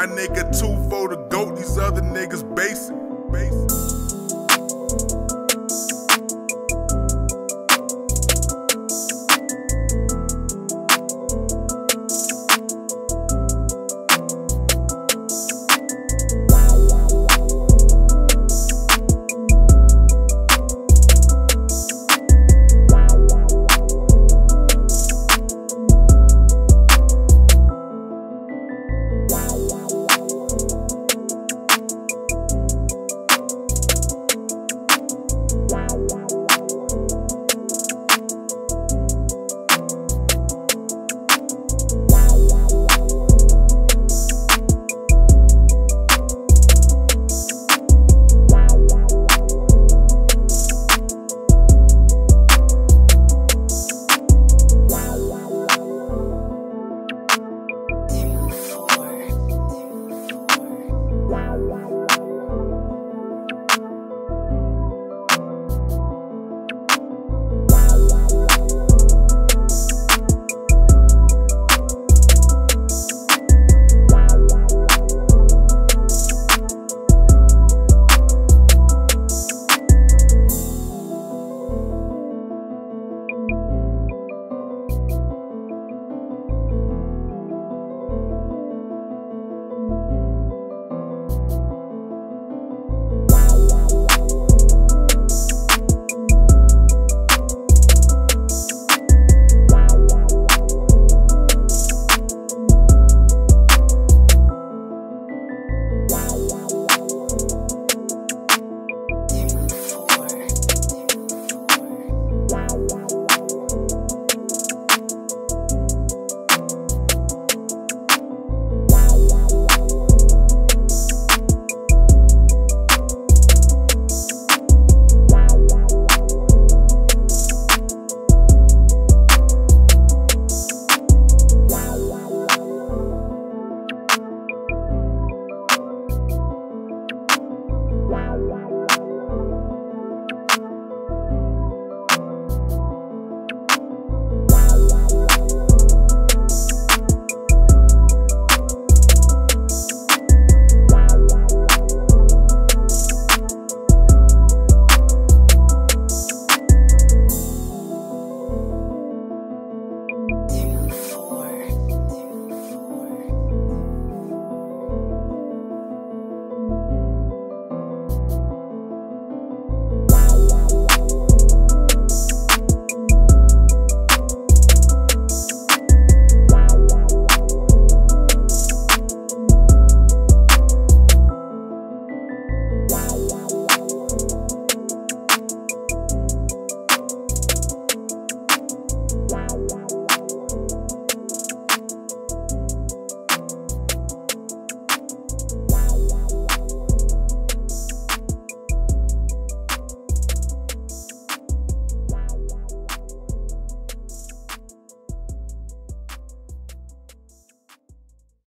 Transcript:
My nigga 2-4 the goat, these other niggas basic.